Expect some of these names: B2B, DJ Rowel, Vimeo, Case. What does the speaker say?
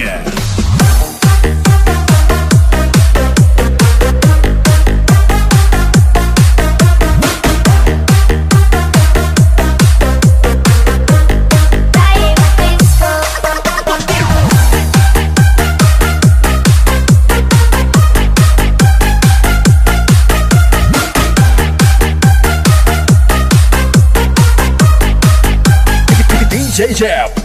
Jazz. DJ Rowel.